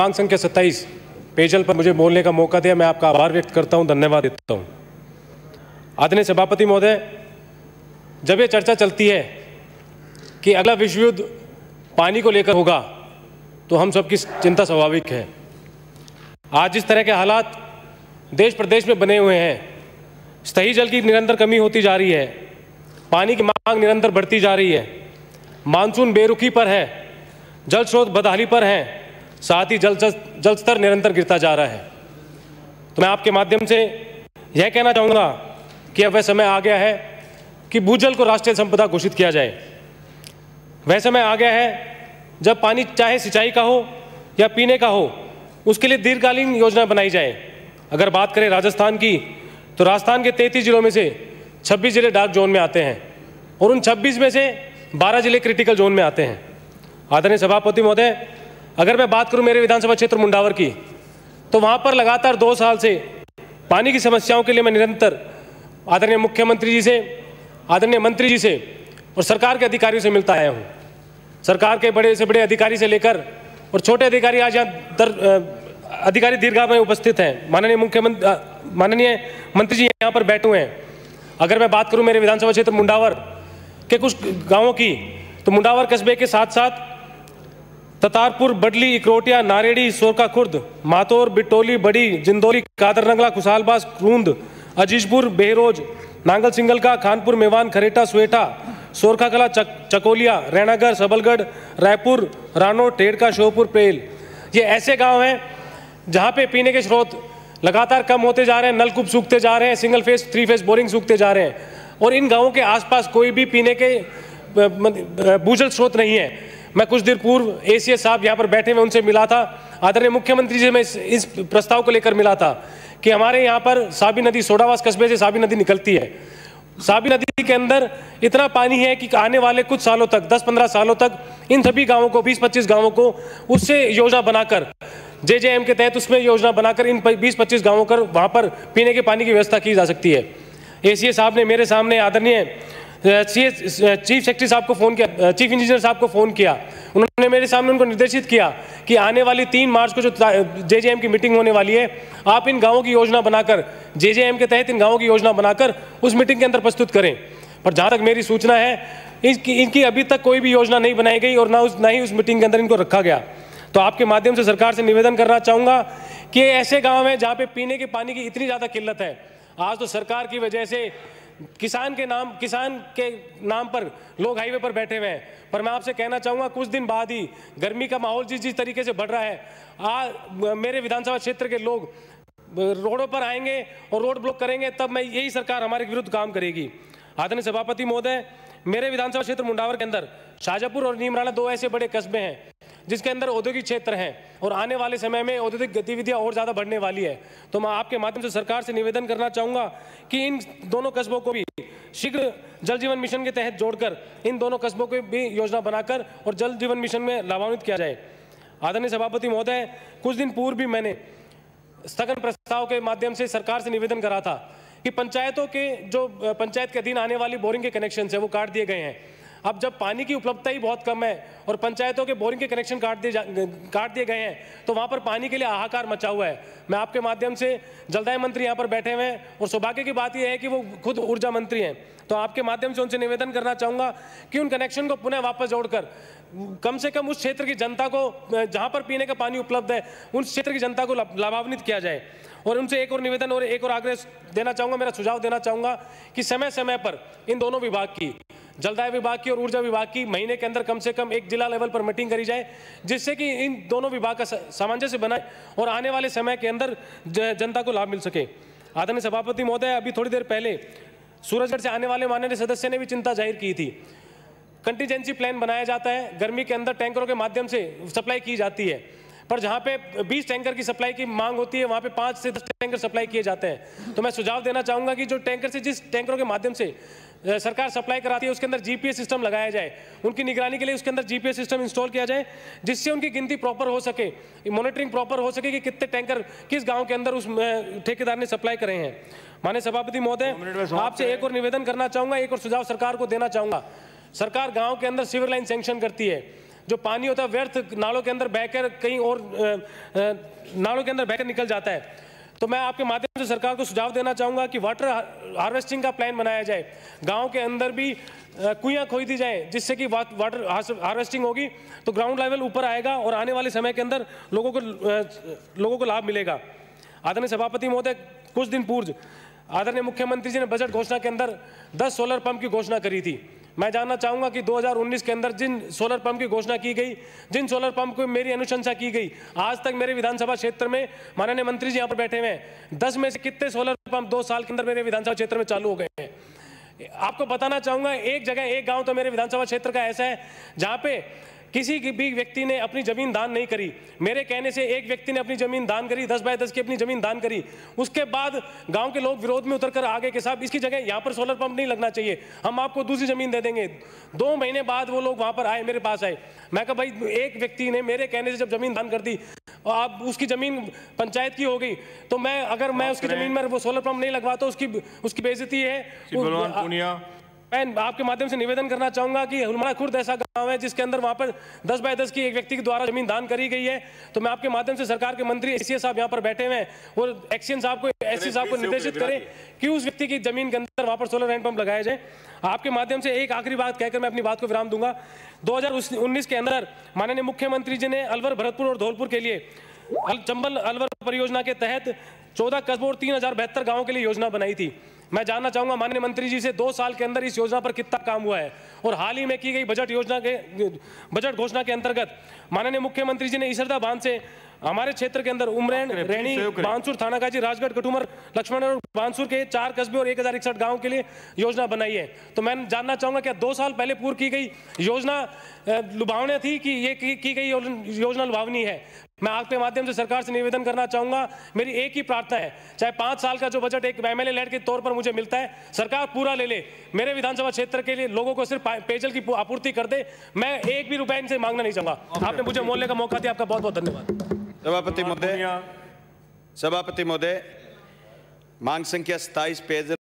मांग संख्या 27 पेयजल पर मुझे बोलने का मौका दिया, मैं आपका आभार व्यक्त करता हूँ, धन्यवाद देता हूँ। आदरणीय सभापति महोदय, जब ये चर्चा चलती है कि अगला विश्व युद्ध पानी को लेकर होगा तो हम सबकी चिंता स्वाभाविक है। आज जिस तरह के हालात देश प्रदेश में बने हुए हैं, सतही जल की निरंतर कमी होती जा रही है, पानी की मांग निरंतर बढ़ती जा रही है, मानसून बेरुखी पर है, जल स्रोत बदहाली पर हैं, साथ ही जल स्तर निरंतर गिरता जा रहा है। तो मैं आपके माध्यम से यह कहना चाहूँगा कि अब वह समय आ गया है कि भूजल को राष्ट्रीय संपदा घोषित किया जाए। वह समय आ गया है जब पानी चाहे सिंचाई का हो या पीने का हो, उसके लिए दीर्घकालीन योजना बनाई जाए। अगर बात करें राजस्थान की, तो राजस्थान के 33 जिलों में से 26 जिले डार्क जोन में आते हैं और उन 26 में से 12 जिले क्रिटिकल जोन में आते हैं। आदरणीय सभापति महोदय, अगर मैं बात करूं मेरे विधानसभा क्षेत्र मुंडावर की, तो वहाँ पर लगातार 2 साल से पानी की समस्याओं के लिए मैं निरंतर आदरणीय मुख्यमंत्री जी से, आदरणीय मंत्री जी से और सरकार के अधिकारियों से मिलता आया हूँ। सरकार के बड़े से बड़े अधिकारी से लेकर और छोटे अधिकारी आज यहाँ अधिकारी दीर्घा में उपस्थित हैं। माननीय मंत्री जी यहाँ पर बैठे हुए हैं। अगर मैं बात करूँ मेरे विधानसभा क्षेत्र मुंडावर के कुछ गांवों की, तो मुंडावर कस्बे के साथ साथ ततारपुर, बडली, इकरोटिया, नारेड़ी, सोरकाखुर्द, मातौर, बिटोली, बड़ी, जिंदौली, कादरनंगला, खुशालबास, क्रूंद, अजीजपुर, बहरोज, नांगल सिंगल का, खानपुर, मेवान, खरेटा, सुएठा, सोरखाकला, चकोलिया, रैणागढ़, सबलगढ़, रायपुर, रानो, टेड़का, श्योपुर, पेल, ये ऐसे गांव हैं जहां पे पीने के स्रोत लगातार कम होते जा रहे हैं, नलकूप सूखते जा रहे हैं, सिंगल फेस 3 फेस बोरिंग सूखते जा रहे हैं और इन गांवों के आसपास कोई भी पीने के भूजल स्रोत नहीं है। मैं कुछ देर पूर्व ACS साहब यहाँ पर बैठे हुए, उनसे मिला था, आदरणीय मुख्यमंत्री जी से मैं इस प्रस्ताव को लेकर मिला था कि हमारे यहाँ पर साबी नदी, सोडावास कस्बे से साबी नदी निकलती है, साबी नदी के अंदर इतना पानी है कि आने वाले कुछ सालों तक, 10-15 सालों तक इन सभी गांवों को, 20-25 गांवों को उससे योजना बनाकर JJM के तहत उसमें योजना बनाकर इन 20-25 गांवों पर वहां पर पीने के पानी की व्यवस्था की जा सकती है। ACS साहब ने मेरे सामने आदरणीय चीफ सेक्रेटरी साहब को फ़ोन किया, चीफ इंजीनियर साहब को फ़ोन किया, उन्होंने मेरे सामने उनको निर्देशित किया कि आने वाली 3 मार्च को जो JJM की मीटिंग होने वाली है, आप इन गांवों की योजना बनाकर JJM के तहत इन गांवों की योजना बनाकर उस मीटिंग के अंदर प्रस्तुत करें। पर जहां तक मेरी सूचना है इनकी अभी तक कोई भी योजना नहीं बनाई गई और ना ही उस मीटिंग के अंदर इनको रखा गया। तो आपके माध्यम से सरकार से निवेदन करना चाहूँगा कि ऐसे गाँव हैं जहाँ पर पीने के पानी की इतनी ज़्यादा किल्लत है। आज तो सरकार की वजह से किसान के नाम पर लोग हाईवे पर बैठे हुए हैं। पर मैं आपसे कहना चाहूँगा, कुछ दिन बाद ही गर्मी का माहौल जिस तरीके से बढ़ रहा है, मेरे विधानसभा क्षेत्र के लोग रोडों पर आएंगे और रोड ब्लॉक करेंगे, तब मैं यही सरकार हमारे विरुद्ध काम करेगी। आदरणीय सभापति महोदय, मेरे विधानसभा क्षेत्र मुंडावर के अंदर शाहजपुर और नीमराणा 2 ऐसे बड़े कस्बे हैं जिसके अंदर औद्योगिक क्षेत्र हैं और आने वाले समय में औद्योगिक गतिविधियां और ज़्यादा बढ़ने वाली है। तो मैं आपके माध्यम से सरकार से निवेदन करना चाहूँगा कि इन दोनों कस्बों को भी शीघ्र जल जीवन मिशन के तहत जोड़कर इन दोनों कस्बों को भी योजना बनाकर और जल जीवन मिशन में लाभान्वित किया जाए। आदरणीय सभापति महोदय, कुछ दिन पूर्व भी मैंने स्थगन प्रस्ताव के माध्यम से सरकार से निवेदन करा था कि पंचायतों के जो पंचायत के अधीन आने वाली बोरिंग के कनेक्शन है वो काट दिए गए हैं। अब जब पानी की उपलब्धता ही बहुत कम है और पंचायतों के बोरिंग के कनेक्शन काट दिए गए हैं, तो वहाँ पर पानी के लिए हाहाकार मचा हुआ है। मैं आपके माध्यम से, जलदाय मंत्री यहाँ पर बैठे हुए हैं और सौभाग्य की बात यह है कि वो खुद ऊर्जा मंत्री हैं, तो आपके माध्यम से उनसे निवेदन करना चाहूँगा कि उन कनेक्शन को पुनः वापस जोड़कर कम से कम उस क्षेत्र की जनता को, जहाँ पर पीने का पानी उपलब्ध है, उन क्षेत्र की जनता को लाभान्वित किया जाए। और उनसे एक और निवेदन और एक और आग्रह देना चाहूँगा, मेरा सुझाव देना चाहूँगा कि समय समय पर इन दोनों विभाग की, जलदाय विभाग की और ऊर्जा विभाग की, महीने के अंदर कम से कम एक जिला लेवल पर मीटिंग करी जाए, जिससे कि इन दोनों विभाग का सामंजस्य बनाए और आने वाले समय के अंदर जनता को लाभ मिल सके। आदरणीय सभापति महोदय, अभी थोड़ी देर पहले सूरजगढ़ से आने वाले माननीय सदस्य ने भी चिंता जाहिर की थी। कंटीजेंसी प्लान बनाया जाता है, गर्मी के अंदर टैंकरों के माध्यम से सप्लाई की जाती है, पर जहाँ पे 20 टैंकर की सप्लाई की मांग होती है वहाँ पे 5 से 10 टैंकर सप्लाई किए जाते हैं। तो मैं सुझाव देना चाहूँगा कि जो टैंकर से, जिस टैंकरों के माध्यम से सरकार सप्लाई कराती है, उसके अंदर GPS सिस्टम लगाया जाए। उनकी निगरानी के लिए उसके अंदर GPS सिस्टम इंस्टॉल किया जाए, जिससे उनकी गिनती प्रॉपर हो सके, मॉनिटरिंग प्रॉपर हो सके कि कितने टैंकर किस गाँव के अंदर उस ठेकेदार ने सप्लाई करे हैं। माननीय सभापति महोदय, आपसे एक और निवेदन करना चाहूँगा, एक और सुझाव सरकार को देना चाहूँगा। सरकार गाँव के अंदर सीवर लाइन सैंक्शन करती है, जो पानी होता है व्यर्थ नालों के अंदर बहकर कहीं और नालों के अंदर बहकर निकल जाता है। तो मैं आपके माध्यम से सरकार को सुझाव देना चाहूँगा कि वाटर हार्वेस्टिंग का प्लान बनाया जाए, गांव के अंदर भी कुइयाँ खोद दी जाएँ जिससे कि वाटर हार्वेस्टिंग होगी तो ग्राउंड लेवल ऊपर आएगा और आने वाले समय के अंदर लोगों को लाभ मिलेगा। आदरणीय सभापति महोदय, कुछ दिन पूर्व आदरणीय मुख्यमंत्री जी ने बजट घोषणा के अंदर 10 सोलर पंप की घोषणा करी थी। मैं जानना चाहूँगा कि 2019 के अंदर जिन सोलर पंप की घोषणा की गई, जिन सोलर पंप को मेरी अनुशंसा की गई, आज तक मेरे विधानसभा क्षेत्र में माननीय मंत्री जी यहाँ पर बैठे हुए हैं, 10 में से कितने सोलर पंप 2 साल के अंदर मेरे विधानसभा क्षेत्र में चालू हो गए हैं? आपको बताना चाहूँगा, एक जगह एक गाँव तो मेरे विधानसभा क्षेत्र का ऐसा है जहाँ पे किसी भी व्यक्ति ने अपनी जमीन दान नहीं करी। मेरे कहने से एक व्यक्ति ने अपनी जमीन दान करी, 10 बाय 10 की अपनी जमीन दान करी। उसके बाद गांव के लोग विरोध में उतरकर आगे के साहब इसकी जगह यहाँ पर सोलर पंप नहीं लगना चाहिए, हम आपको दूसरी जमीन दे देंगे। 2 महीने बाद वो लोग वहाँ पर आए, मेरे पास आए। मैं कहा भाई, एक व्यक्ति ने मेरे कहने से जब जमीन दान कर दी और आप उसकी जमीन पंचायत की हो गई, तो मैं अगर मैं उसकी जमीन में वो सोलर पंप नहीं लगवा तो उसकी बेइज्जती है। मैं आपके माध्यम से निवेदन करना चाहूँगा कि हुलमारखुर्द ऐसा गांव है जिसके अंदर वहाँ पर 10 बाय 10 की एक व्यक्ति के द्वारा जमीन दान करी गई है। तो मैं आपके माध्यम से सरकार के मंत्री एसीए साहब यहाँ पर बैठे हुए हैं, वो एक्शन साहब को एससी साहब को निर्देशित करें कि उस व्यक्ति की जमीन के अंदर वहाँ पर सोलर हैंड पंप लगाया जाए। आपके माध्यम से एक आखिरी बात कहकर मैं अपनी बात को विराम दूंगा। 2019 के अंदर माननीय मुख्यमंत्री जी ने अलवर, भरतपुर और धौलपुर के लिए चंबल अलवर परियोजना के तहत 14 कस्बों और 30,072 गाँव के लिए योजना बनाई थी। मैं जानना चाहूँगा माननीय मंत्री जी से 2 साल के अंदर इस योजना पर कितना काम हुआ है? और हाल ही में की गई बजट घोषणा के अंतर्गत माननीय मुख्यमंत्री जी ने ईसरदा बांध से हमारे क्षेत्र के अंदर उमरेण, रेणी, बांसूर, थानागाजी, राजगढ़, कटुमर, लक्ष्मणगढ़ और बांसूर के 4 कस्बे और 1061 गाँव के लिए योजना बनाई है। तो मैं जानना चाहूँगा, क्या 2 साल पहले पूर्व की गई योजना लुभावनी थी कि ये की गई योजना लुभावनी है? मैं आपके माध्यम से सरकार से निवेदन करना चाहूँगा, मेरी एक ही प्रार्थना है, चाहे 5 साल का जो बजट एक MLA लैंड के तौर पर मुझे मिलता है, सरकार पूरा ले ले, मेरे विधानसभा क्षेत्र के लिए लोगों को सिर्फ पेयजल की आपूर्ति कर दे। मैं एक भी रुपया इनसे मांगना नहीं चाहूँगा। आपने मुझे बोलने का मौका दिया, आपका बहुत बहुत धन्यवाद। सभापति महोदय, मांग संख्या 27 पेयजल